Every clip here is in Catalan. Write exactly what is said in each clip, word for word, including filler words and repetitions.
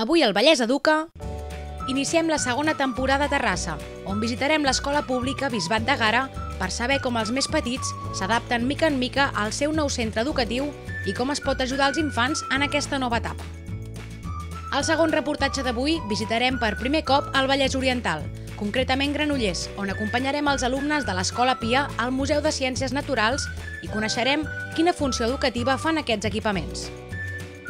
Avui al Vallès Educa iniciem la segona temporada a Terrassa, on visitarem l'escola pública Bisbat d'Ègara per saber com els més petits s'adapten mica en mica al seu nou centre educatiu i com es pot ajudar els infants en aquesta nova etapa. Al segon reportatge d'avui visitarem per primer cop el Vallès Oriental, concretament Granollers, on acompanyarem els alumnes de l'Escola Pia al Museu de Ciències Naturals i coneixerem quina funció educativa fan aquests equipaments.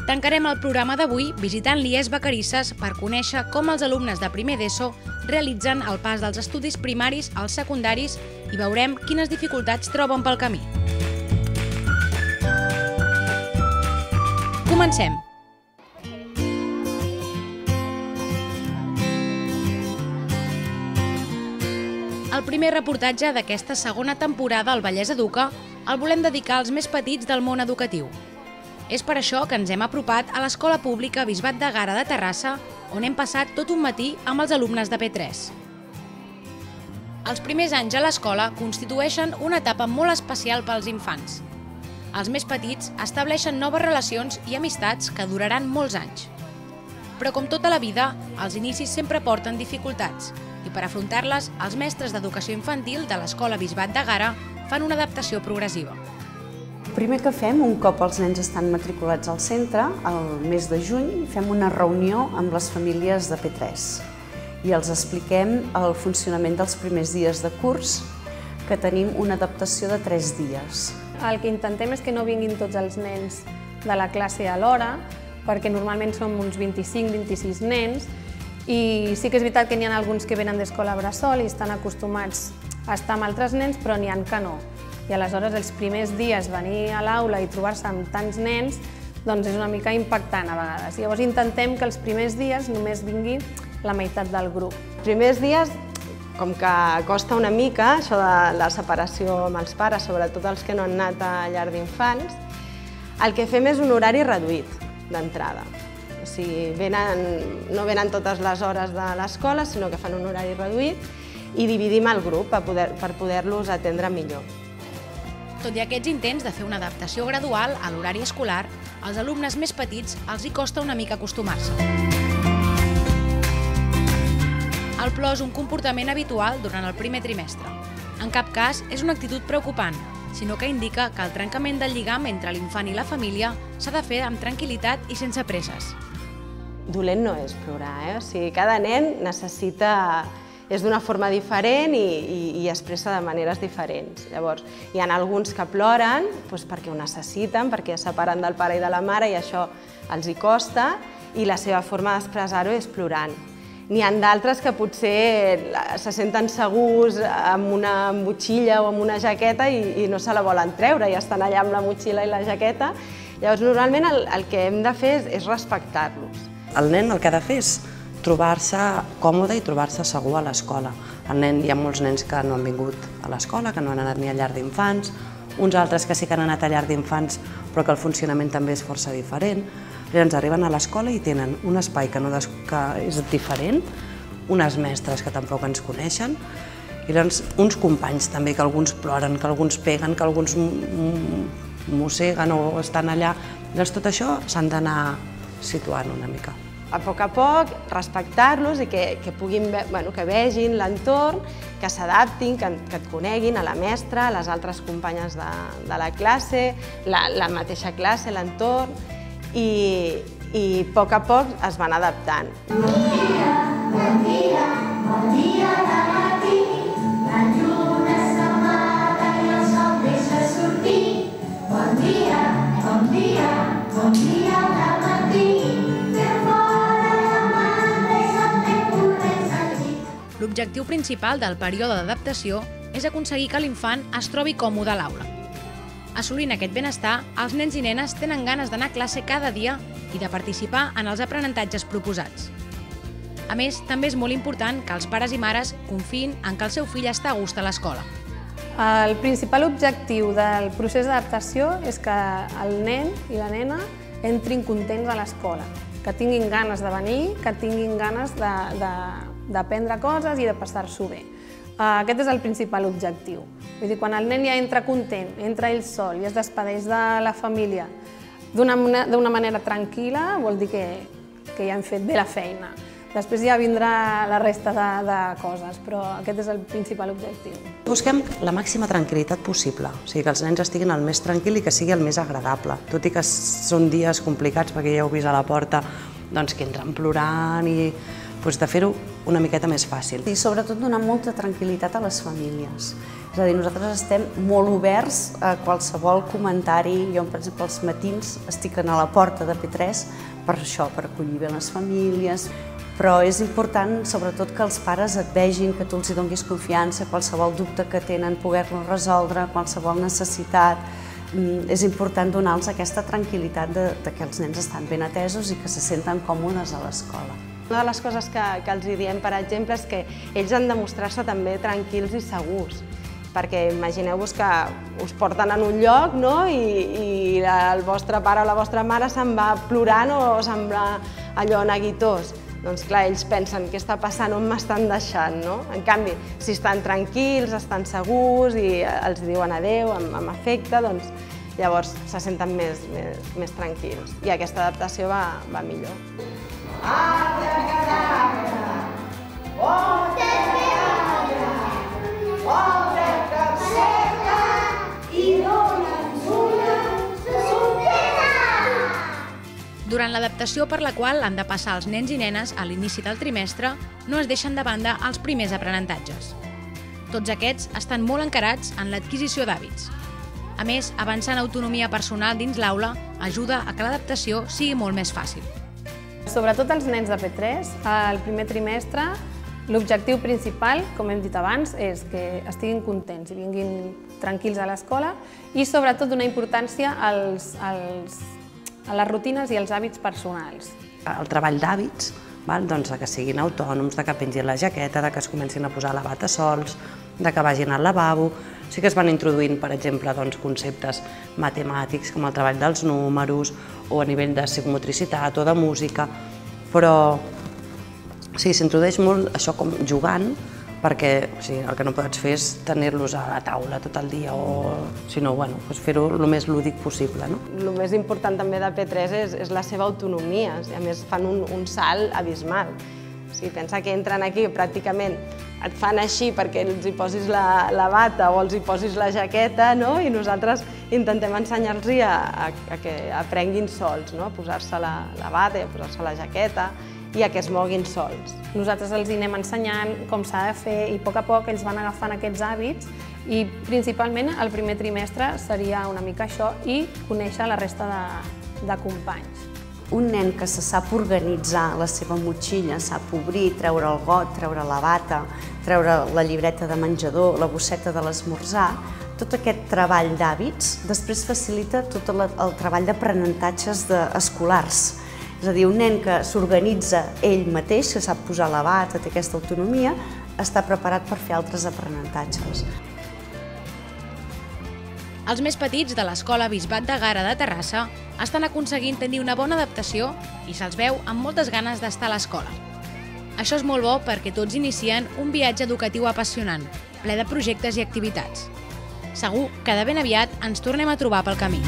Tancarem el programa d'avui visitant l'I E S Vacarisses per conèixer com els alumnes de primer d'ESO realitzen el pas dels estudis primaris als secundaris i veurem quines dificultats troben pel camí. Comencem! El primer reportatge d'aquesta segona temporada al Vallès Educa el volem dedicar als més petits del món educatiu. És per això que ens hem apropat a l'Escola Pública Bisbat d'Ègara de Terrassa, on hem passat tot un matí amb els alumnes de P tres. Els primers anys a l'escola constitueixen una etapa molt especial pels infants. Els més petits estableixen noves relacions i amistats que duraran molts anys. Però com tota la vida, els inicis sempre porten dificultats i per afrontar-les, els mestres d'educació infantil de l'Escola Bisbat d'Ègara fan una adaptació progressiva. El primer que fem, un cop els nens estan matriculats al centre, el mes de juny fem una reunió amb les famílies de P tres i els expliquem el funcionament dels primers dies de curs, que tenim una adaptació de tres dies. El que intentem és que no vinguin tots els nens de la classe a l'hora, perquè normalment som uns vint-i-cinc vint-i-sis nens, i sí que és veritat que n'hi ha alguns que venen d'escola bressol i estan acostumats a estar amb altres nens, però n'hi ha que no. I aleshores els primers dies venir a l'aula i trobar-se amb tants nens doncs és una mica impactant a vegades. Llavors intentem que els primers dies només vingui la meitat del grup. Els primers dies, com que costa una mica això de la separació amb els pares, sobretot els que no han anat a llar d'infants, el que fem és un horari reduït d'entrada. O sigui, venen, no venen totes les hores de l'escola, sinó que fan un horari reduït i dividim el grup per poder, per poder-los atendre millor. Tot i aquests intents de fer una adaptació gradual a l'horari escolar, als alumnes més petits els hi costa una mica acostumar-se. El plor és un comportament habitual durant el primer trimestre. En cap cas és una actitud preocupant, sinó que indica que el trencament del lligam entre l'infant i la família s'ha de fer amb tranquil·litat i sense presses. Dolent no és plorar, eh? O sigui, cada nen necessita... és d'una forma diferent i, i, i expressa de maneres diferents. Llavors, hi ha alguns que ploren doncs, perquè ho necessiten, perquè es separen del pare i de la mare i això els hi costa, i la seva forma d'expressar-ho és plorant. N'hi ha d'altres que potser se senten segurs amb una motxilla o amb una jaqueta i, i no se la volen treure, i estan allà amb la motxilla i la jaqueta. Llavors, normalment el, el que hem de fer és, és respectar-los. El nen el que ha de fer és trobar-se còmode i trobar-se segur a l'escola. Hi ha molts nens que no han vingut a l'escola, que no han anat ni a llar d'infants, uns altres que sí que han anat a llar d'infants però que el funcionament també és força diferent. Llavors arriben a l'escola i tenen un espai que, no des... que és diferent, unes mestres que tampoc ens coneixen, i llavors uns companys també, que alguns ploren, que alguns peguen, que alguns mosseguen o estan allà. Llavors tot això s'han d'anar situant una mica. A poc a poc, respectar-los i que, que, puguin, bueno, que vegin l'entorn, que s'adaptin, que, que et coneguin a la mestra, a les altres companyes de, de la classe, la, la mateixa classe, l'entorn, i, i a poc a poc es van adaptant. Bon dia, bon dia, bon dia de matí, la lluna s'amaga i el sol deixa sortir. Bon dia, bon dia, bon dia de matí. L'objectiu principal del període d'adaptació és aconseguir que l'infant es trobi còmode a l'aula. Assolint aquest benestar, els nens i nenes tenen ganes d'anar a classe cada dia i de participar en els aprenentatges proposats. A més, també és molt important que els pares i mares confiïn en que el seu fill està a gust a l'escola. El principal objectiu del procés d'adaptació és que el nen i la nena entrin contents a l'escola, que tinguin ganes de venir, que tinguin ganes de... de... d'aprendre coses i de passar-s'ho bé. Aquest és el principal objectiu. Vull dir, quan el nen ja entra content, entra ell sol i es despedeix de la família d'una manera tranquil·la, vol dir que que ja hem fet bé la feina. Després ja vindrà la resta de, de coses, però aquest és el principal objectiu. Busquem la màxima tranquil·litat possible, o sigui que els nens estiguin el més tranquil i que sigui el més agradable. Tot i que són dies complicats, perquè ja heu vist a la porta doncs, que entren plorant, i doncs, de fer-ho una miqueta més fàcil. I sobretot donar molta tranquil·litat a les famílies. És a dir, nosaltres estem molt oberts a qualsevol comentari. Jo, per exemple, els matins estic a la porta de P tres per això, per acollir bé les famílies. Però és important, sobretot, que els pares et vegin, que tu els donis confiança, qualsevol dubte que tenen, poder-lo resoldre, qualsevol necessitat. És important donar-los aquesta tranquil·litat de, de que els nens estan ben atesos i que se senten còmodes a l'escola. Una de les coses que, que els diem, per exemple, és que ells han de mostrar-se també tranquils i segurs. Perquè imagineu-vos que us porten en un lloc, no? I, i el vostre pare o la vostra mare se'n va plorant o se'n va allò neguitós. Doncs clar, ells pensen què està passant, on m'estan deixant, no? En canvi, si estan tranquils, estan segurs i els diuen adéu amb, amb afecte, doncs llavors se senten més, més, més tranquils. I aquesta adaptació va, va millor. Durant l'adaptació per la qual han de passar els nens i nenes a l'inici del trimestre, no es deixen de banda els primers aprenentatges. Tots aquests estan molt encarats en l'adquisició d'hàbits. A més, avançar en autonomia personal dins l'aula ajuda a que l'adaptació sigui molt més fàcil. Sobretot els nens de P tres, al primer trimestre, l'objectiu principal, com hem dit abans, és que estiguin contents i vinguin tranquils a l'escola i, sobretot, donar importància als, als, a les rutines i als hàbits personals. El treball d'hàbits, doncs, que siguin autònoms, de que pengin la jaqueta, de que es comencin a posar la bata sols, de que vagin al lavabo. Sí que es van introduint, per exemple, doncs, conceptes matemàtics, com el treball dels números, o a nivell de psicomotricitat o de música, però o sigui, s'introdueix molt això com jugant, perquè o sigui, el que no pots fer és tenir-los a la taula tot el dia, o sinó bueno, doncs fer-ho el més lúdic possible. No? El més important també de P tres és, és la seva autonomia, o sigui, a més fan un, un salt abismal. O sigui, pensa que entren aquí pràcticament, et fan així perquè els hi posis la, la bata o els hi posis la jaqueta, no? I nosaltres intentem ensenyar-los a, a, a que aprenguin sols, no? A posar-se la, la bata i a posar-se la jaqueta, i a que es moguin sols. Nosaltres els anem ensenyant com s'ha de fer i a poc a poc ells van agafant aquests hàbits i principalment el primer trimestre seria una mica això i conèixer la resta de, de companys. Un nen que se sap organitzar la seva motxilla, sap obrir, treure el got, treure la bata, treure la llibreta de menjador, la bosseta de l'esmorzar, tot aquest treball d'hàbits després facilita tot el, el treball d'aprenentatges escolars. És a dir, un nen que s'organitza ell mateix, que sap posar la bata, té aquesta autonomia, està preparat per fer altres aprenentatges. Els més petits de l'escola Bisbat d'Ègara de Terrassa estan aconseguint tenir una bona adaptació i se'ls veu amb moltes ganes d'estar a l'escola. Això és molt bo perquè tots inicien un viatge educatiu apassionant, ple de projectes i activitats. Segur que de ben aviat ens tornem a trobar pel camí.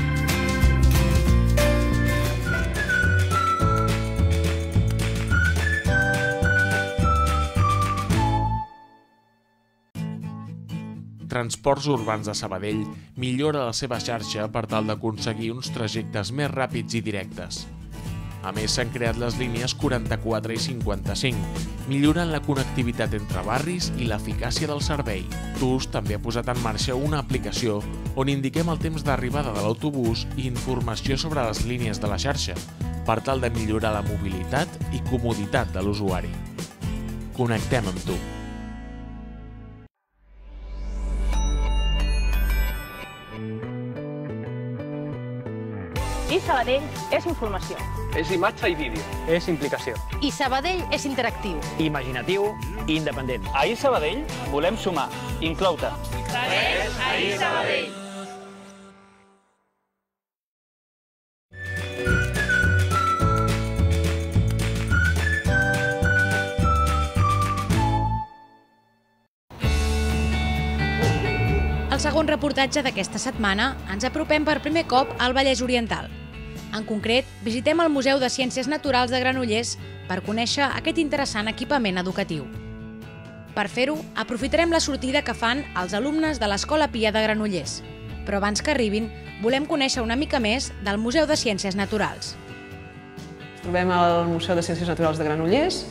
Transports Urbans de Sabadell millora la seva xarxa per tal d'aconseguir uns trajectes més ràpids i directes. A més, s'han creat les línies quaranta-quatre i cinquanta-cinc, millorant la connectivitat entre barris i l'eficàcia del servei. TUS també ha posat en marxa una aplicació on indiquem el temps d'arribada de l'autobús i informació sobre les línies de la xarxa, per tal de millorar la mobilitat i comoditat de l'usuari. Connectem amb tu. I Sabadell és informació. És imatge i vídeo. És implicació. I Sabadell és interactiu. Imaginatiu i independent. A I Sabadell volem sumar, inclou-te. Segueix a I Sabadell. El segon reportatge d'aquesta setmana ens apropem per primer cop al Vallès Oriental. En concret, visitem el Museu de Ciències Naturals de Granollers per conèixer aquest interessant equipament educatiu. Per fer-ho, aprofitarem la sortida que fan els alumnes de l'Escola Pia de Granollers, però abans que arribin volem conèixer una mica més del Museu de Ciències Naturals. Trobem al Museu de Ciències Naturals de Granollers.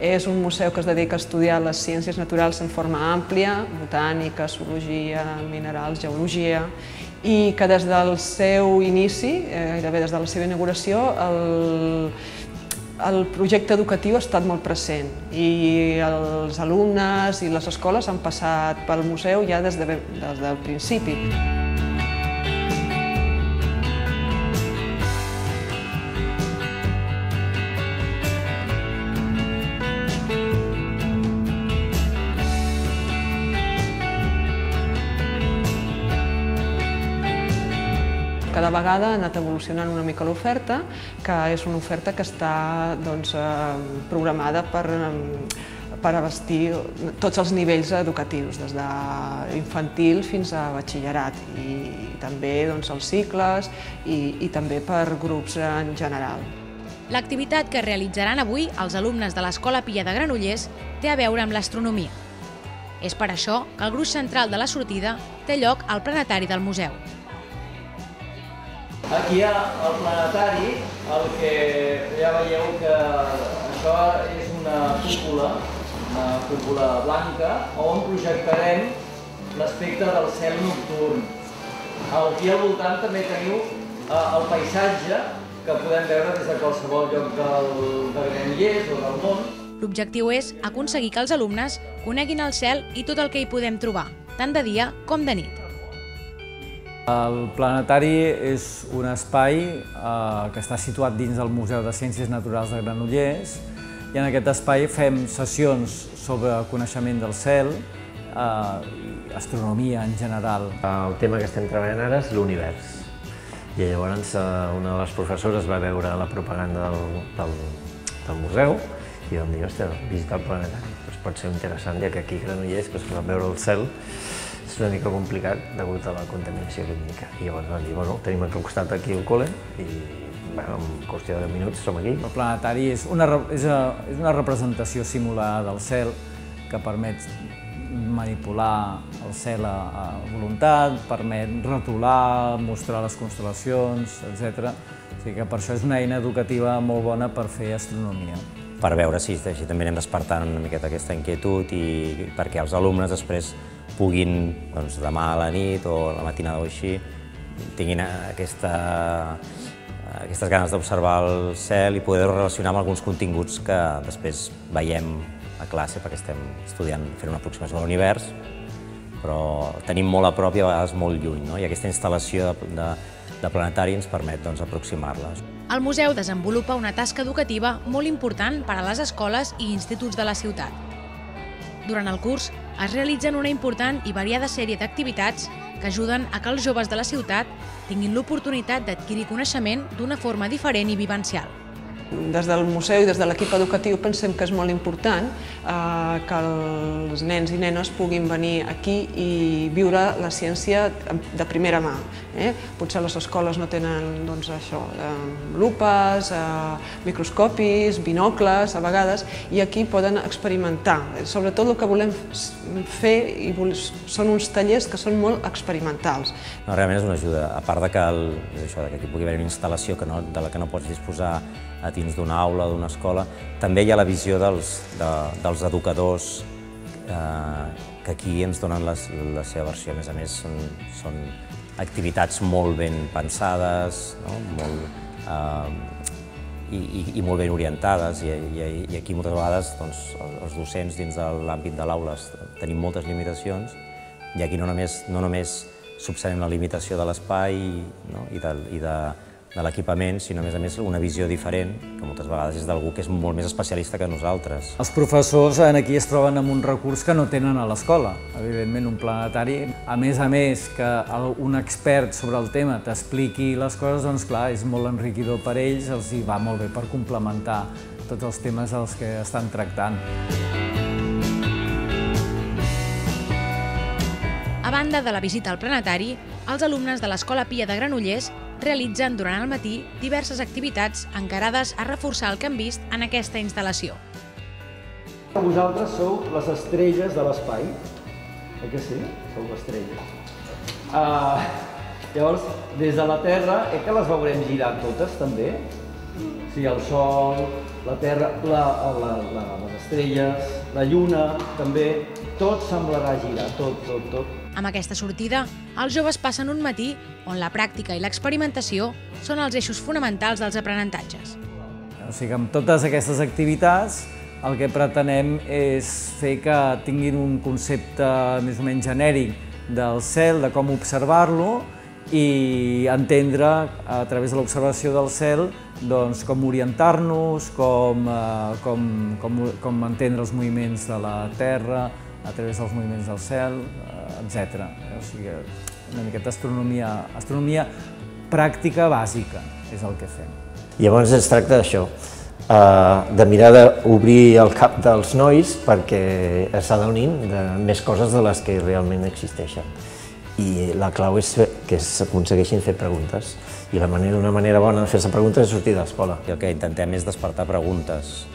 És un museu que es dedica a estudiar les ciències naturals en forma àmplia, botànica, zoologia, minerals, geologia, i que des del seu inici, gairebé des de la seva inauguració, el, el projecte educatiu ha estat molt present i els alumnes i les escoles han passat pel museu ja des, de, des del principi. Cada vegada ha anat evolucionant una mica l'oferta, que és una oferta que està doncs, programada per, per abastir tots els nivells educatius, des d'infantil fins a batxillerat, i, i també doncs, els cicles i, i també per grups en general. L'activitat que realitzaran avui els alumnes de l'Escola Pia de Granollers té a veure amb l'astronomia. És per això que el gruix central de la sortida té lloc al planetari del museu. Aquí hi ha el planetari, el que ja veieu que això és una cúpula, una cúpula blanca, on projectarem l'aspecte del cel nocturn. Aquí al voltant també teniu el paisatge que podem veure des de qualsevol lloc del, de Granollers o del món. L'objectiu és aconseguir que els alumnes coneguin el cel i tot el que hi podem trobar, tant de dia com de nit. El planetari és un espai eh, que està situat dins del Museu de Ciències Naturals de Granollers i en aquest espai fem sessions sobre el coneixement del cel eh, i astronomia en general. El tema que estem treballant ara és l'univers. I llavors una de les professores va veure la propaganda del, del, del museu i vam dir, ostres, visitar el planetari doncs pot ser interessant, ja que aquí a Granollers doncs, podem veure el cel. És una mica complicat degut a la contaminació química. I llavors vam dir, bueno, tenim al costat aquí el col·le i bueno, en qüestió de deu minuts som aquí. El planetari és una, és una representació simulada del cel que permet manipular el cel a, a voluntat, permet retolar, mostrar les constel·lacions, etcètera. O sigui que per això és una eina educativa molt bona per fer astronomia. Per veure si així també anem despertant una miqueta aquesta inquietud i perquè els alumnes després puguin doncs, demà a la nit o la matinada o així tinguin aquesta, aquestes ganes d'observar el cel i poder relacionar amb alguns continguts que després veiem a classe perquè estem estudiant, fent una aproximació a l'univers, però tenim molt a prop i a vegades molt lluny, no? I aquesta instal·lació de, de, de planetari ens permet doncs, aproximar-les. El museu desenvolupa una tasca educativa molt important per a les escoles i instituts de la ciutat. Durant el curs es realitzen una important i variada sèrie d'activitats que ajuden a que els joves de la ciutat tinguin l'oportunitat d'adquirir coneixement d'una forma diferent i vivencial. Des del museu i des de l'equip educatiu pensem que és molt important eh, que els nens i nenes puguin venir aquí i viure la ciència de primera mà. Eh? Potser les escoles no tenen doncs, això, eh, lupes, eh, microscopis, binocles, a vegades, i aquí poden experimentar. Sobretot el que volem fer i vol... són uns tallers que són molt experimentals. No, realment és una ajuda, a part de que, el... això, que aquí pugui haver una instal·lació que no... de la que no pots disposar a dins d'una aula, d'una escola. També hi ha la visió dels, de, dels educadors eh, que aquí ens donen les, la seva versió. A més a més, són, són activitats molt ben pensades, no? molt, eh, i, i, i molt ben orientades. I, i, i aquí moltes vegades doncs, els docents dins de l'àmbit de l'aula tenim moltes limitacions i aquí no només, no només subsanem la limitació de l'espai no? i de, i de de l'equipament, sinó a més a més una visió diferent, que moltes vegades és d'algú que és molt més especialista que nosaltres. Els professors aquí es troben amb un recurs que no tenen a l'escola, evidentment un planetari. A més a més, que un expert sobre el tema t'expliqui les coses, doncs clar, és molt enriquidor per ells, els hi va molt bé per complementar tots els temes als que estan tractant. A banda de la visita al planetari, els alumnes de l'Escola Pia de Granollers realitzen durant el matí diverses activitats encarades a reforçar el que han vist en aquesta instal·lació. Vosaltres sou les estrelles de l'espai, eh que sí? Sou estrelles. Uh, llavors, des de la Terra, eh que les veurem girar totes també? Sí, el Sol, la Terra, la, la, la, les estrelles, la Lluna també, tot semblarà girar, tot, tot, tot. Amb aquesta sortida, els joves passen un matí on la pràctica i l'experimentació són els eixos fonamentals dels aprenentatges. O sigui, amb totes aquestes activitats el que pretenem és fer que tinguin un concepte més o menys genèric del cel, de com observar-lo i entendre a través de l'observació del cel doncs, com orientar-nos, com, com, com, com entendre els moviments de la Terra a través dels moviments del cel, etcètera. O sigui, una miqueta astronomia, astronomia pràctica bàsica és el que fem. Llavors es tracta d'això, de mirar d'obrir el cap dels nois perquè s'adonin de més coses de les que realment existeixen. I la clau és que s'aconsegueixin fer preguntes. I la manera, una manera bona de fer-se preguntes és sortir de l'escola. El que intentem és despertar preguntes,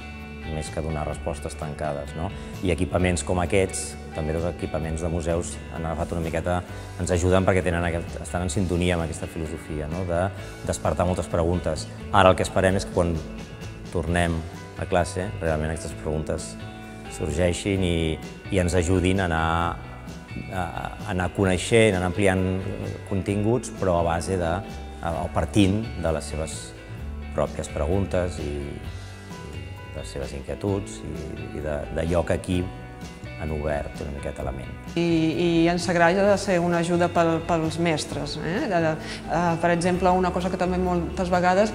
més que donar respostes tancades, no? I equipaments com aquests, també els equipaments de museus han agafat una miqueta, ens ajuden perquè tenen aquest, estan en sintonia amb aquesta filosofia, no? De despertar moltes preguntes. Ara el que esperem és que quan tornem a classe, realment aquestes preguntes sorgeixin i, i ens ajudin a anar, a, a anar coneixent, a anar ampliant continguts, però a base de, o partint de les seves pròpies preguntes i de les seves inquietuds i d'allò que aquí han obert una miqueta la ment. I ens agrada ser una ajuda pels mestres. Per exemple, una cosa que també moltes vegades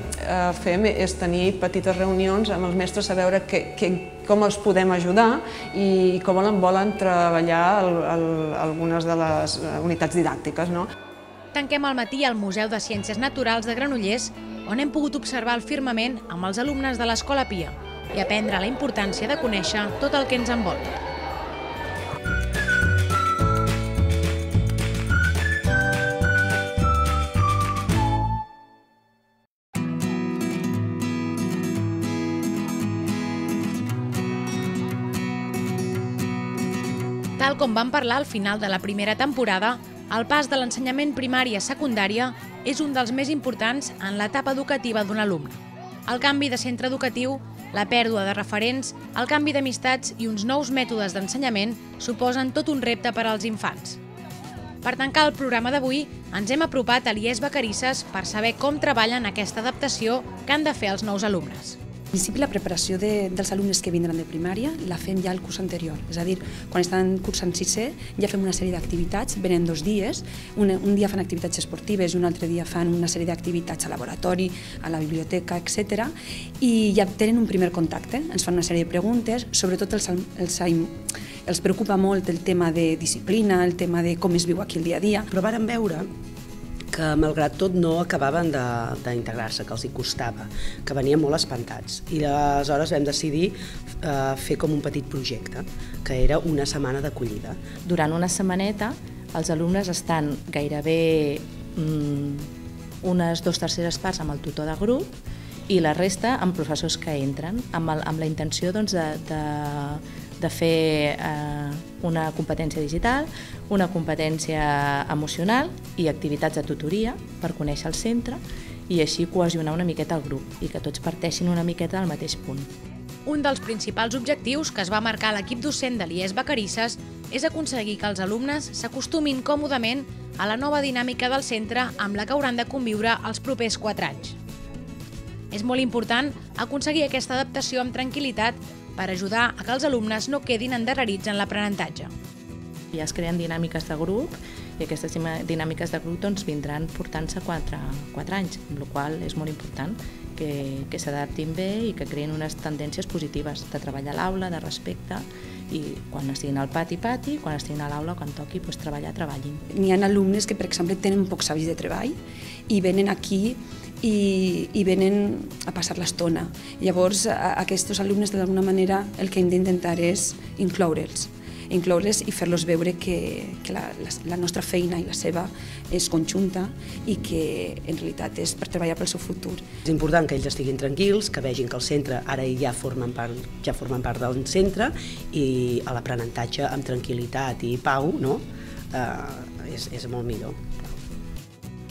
fem és tenir petites reunions amb els mestres a veure com els podem ajudar i com volen treballar algunes de les unitats didàctiques. Tanquem al matí al Museu de Ciències Naturals de Granollers, on hem pogut observar el firmament amb els alumnes de l'Escola Pia i aprendre la importància de conèixer tot el que ens envolta. Tal com vam parlar al final de la primera temporada, el pas de l'ensenyament primari a secundària és un dels més importants en l'etapa educativa d'un alumne. El canvi de centre educatiu, la pèrdua de referents, el canvi d'amistats i uns nous mètodes d'ensenyament suposen tot un repte per als infants. Per tancar el programa d'avui, ens hem apropat a l'I E S Vacarisses per saber com treballen aquesta adaptació que han de fer els nous alumnes. En principi, la preparació de, dels alumnes que vindran de primària la fem ja el curs anterior, és a dir, quan estan cursant sisè ja fem una sèrie d'activitats, venen dos dies, un, un dia fan activitats esportives, un altre dia fan una sèrie d'activitats al laboratori, a la biblioteca, etcètera. I ja tenen un primer contacte, ens fan una sèrie de preguntes, sobretot els, els, els preocupa molt el tema de disciplina, el tema de com es viu aquí el dia a dia. Però vàrem veure que malgrat tot no acabaven d'integrar-se, que els hi costava, que venien molt espantats. I aleshores vam decidir eh, fer com un petit projecte, que era una setmana d'acollida. Durant una setmaneta els alumnes estan gairebé mm, unes dues terceres parts amb el tutor de grup i la resta amb professors que entren, amb, el, amb la intenció doncs, de, de de fer eh, una competència digital, una competència emocional i activitats de tutoria per conèixer el centre i així cohesionar una miqueta el grup i que tots parteixin una miqueta del mateix punt. Un dels principals objectius que es va marcar l'equip docent de l'I E S Vacarisses és aconseguir que els alumnes s'acostumin còmodament a la nova dinàmica del centre amb la que hauran de conviure els propers quatre anys. És molt important aconseguir aquesta adaptació amb tranquil·litat per ajudar a que els alumnes no quedin endarrerits en l'aprenentatge. Ja es creen dinàmiques de grup i aquestes dinàmiques de grup doncs, vindran portant-se quatre anys, amb la qual cosa és molt important que, que s'adaptin bé i que creïn unes tendències positives de treballar a l'aula, de respecte, i quan estiguin al pati, pati, quan estiguin a l'aula o quan toqui doncs, treballar, treballin. N'hi ha alumnes que, per exemple, tenen pocs hàbits de treball i venen aquí I, i venen a passar l'estona. Llavors, a, a aquests alumnes, d'alguna manera, el que hem d'intentar és incloure'ls incloure'ls i fer-los veure que la nostra feina i la seva és conjunta i que en realitat és per treballar pel seu futur. És important que ells estiguin tranquils, que vegin que el centre ara ja formen part del centre i l'aprenentatge amb tranquil·litat i pau és molt millor.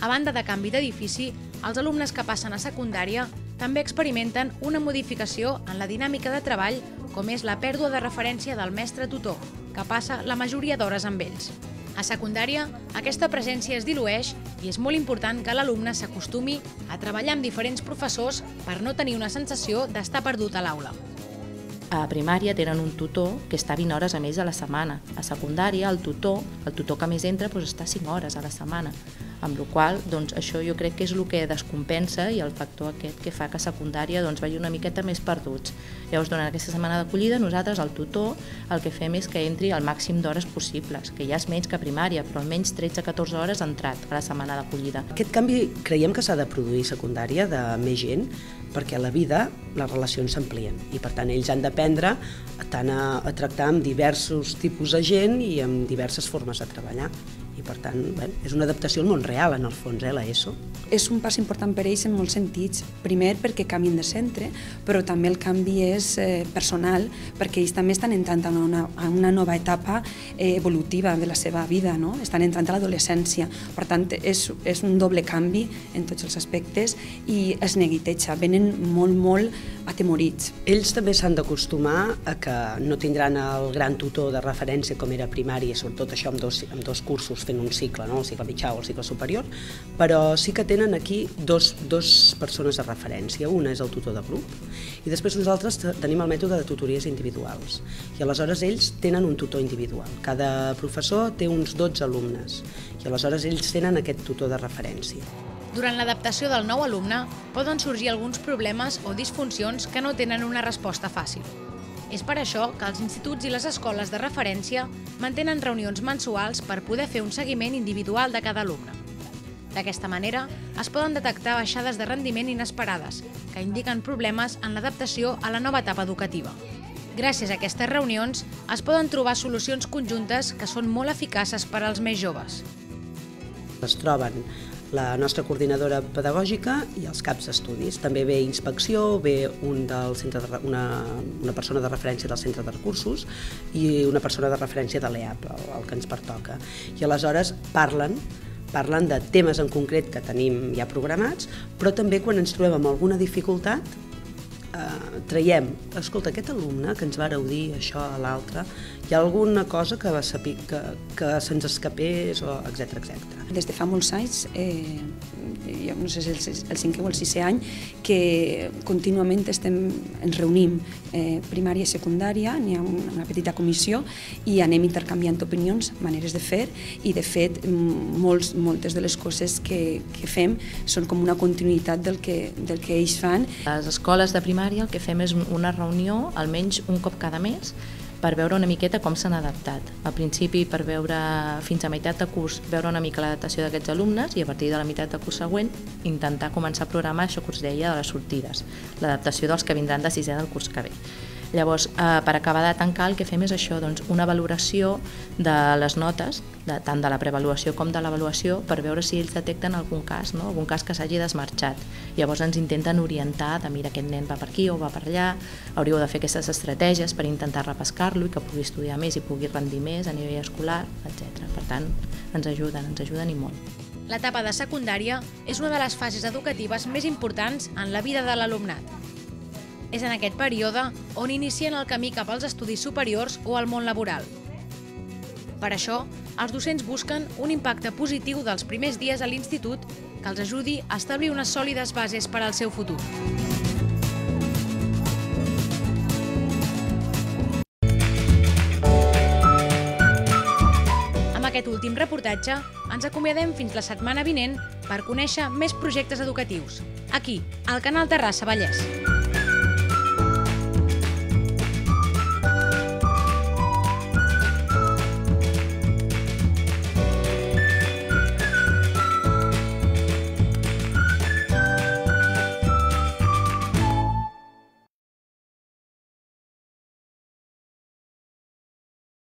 A banda de canvi d'edifici, els alumnes que passen a secundària també experimenten una modificació en la dinàmica de treball, com és la pèrdua de referència del mestre-tutor, que passa la majoria d'hores amb ells. A secundària, aquesta presència es dilueix i és molt important que l'alumne s'acostumi a treballar amb diferents professors per no tenir una sensació d'estar perdut a l'aula. A primària tenen un tutor que està vint hores a més a la setmana. A secundària, el tutor, el tutor que més entra està cinc hores a la setmana. Amb la qual cosa, això jo crec que és el que descompensa i el factor aquest que fa que a secundària vagi una miqueta més perduts. Llavors, durant aquesta setmana d'acollida, nosaltres, el tutor, el que fem és que entri al màxim d'hores possibles, que ja és menys que primària, però almenys tretze a catorze hores ha entrat a la setmana d'acollida. Aquest canvi creiem que s'ha de produir a secundària de més gent, perquè a la vida les relacions s'amplien i, per tant, ells han d'aprendre tant a tractar amb diversos tipus de gent i amb diverses formes de treballar. I, per tant, és una adaptació al món real, en el fons, l'ESO. És un pas important per a ells en molts sentits. Primer, perquè canvien de centre, però també el canvi és personal, perquè ells també estan entrant a una nova etapa evolutiva de la seva vida, estan entrant a l'adolescència. Per tant, és un doble canvi en tots els aspectes i es neguiteja, venen molt, molt atemorits. Ells també s'han d'acostumar a que no tindran el gran tutor de referència com era primària, sobretot això amb dos cursos fent un cicle, el cicle mitjà o el cicle superior, però sí que tenen aquí dues persones de referència. Una és el tutor de grup i després nosaltres tenim el mètode de tutories individuals i aleshores ells tenen un tutor individual. Cada professor té uns dotze alumnes i aleshores ells tenen aquest tutor de referència. Durant l'adaptació del nou alumne poden sorgir alguns problemes o disfuncions que no tenen una resposta fàcil. És per això que els instituts i les escoles de referència mantenen reunions mensuals per poder fer un seguiment individual de cada alumne. D'aquesta manera, es poden detectar baixades de rendiment inesperades, que indiquen problemes en l'adaptació a la nova etapa educativa. Gràcies a aquestes reunions, es poden trobar solucions conjuntes que són molt eficaces per als més joves. Es troben la nostra coordinadora pedagògica i els caps d'estudis. També ve inspecció, ve una persona de referència del centre de recursos i una persona de referència de l'E A P, el que ens pertoca. I aleshores parlen, parlen de temes en concret que tenim ja programats, però també quan ens trobem amb alguna dificultat traiem, escolta, aquest alumne que ens va dir això a l'altre, hi ha alguna cosa que se'ns escapés, etcètera. Des de fa molts anys, jo no sé si és el cinquè o el sisè any, que contínuament ens reunim primària i secundària, n'hi ha una petita comissió i anem intercanviant opinions, maneres de fer, i de fet moltes de les coses que fem són com una continuïtat del que ells fan. Les escoles de primària el que fem és una reunió almenys un cop cada mes per veure una miqueta com s'han adaptat. Al principi per veure fins a meitat de curs veure una mica l'adaptació d'aquests alumnes i a partir de la meitat de curs següent intentar començar a programar això que us deia de les sortides, l'adaptació dels que vindran de sisè del curs que ve. Llavors, per acabar de tancar, el que fem és això, una valoració de les notes, tant de la preavaluació com de l'avaluació, per veure si ells detecten algun cas, algun cas que s'hagi desmarxat. Llavors ens intenten orientar de, mira, aquest nen va per aquí o va per allà, hauríeu de fer aquestes estratègies per intentar repescar-lo i que pugui estudiar més i pugui rendir més a nivell escolar, etcètera. Per tant, ens ajuden, ens ajuden i molt. L'etapa de secundària és una de les fases educatives més importants en la vida de l'alumnat. És en aquest període on inicien el camí cap als estudis superiors o al món laboral. Per això, els docents busquen un impacte positiu dels primers dies a l'institut que els ajudi a establir unes sòlides bases per al seu futur. Amb aquest últim reportatge ens acomiadem fins la setmana vinent per conèixer més projectes educatius, aquí, al Canal Terrassa Vallès.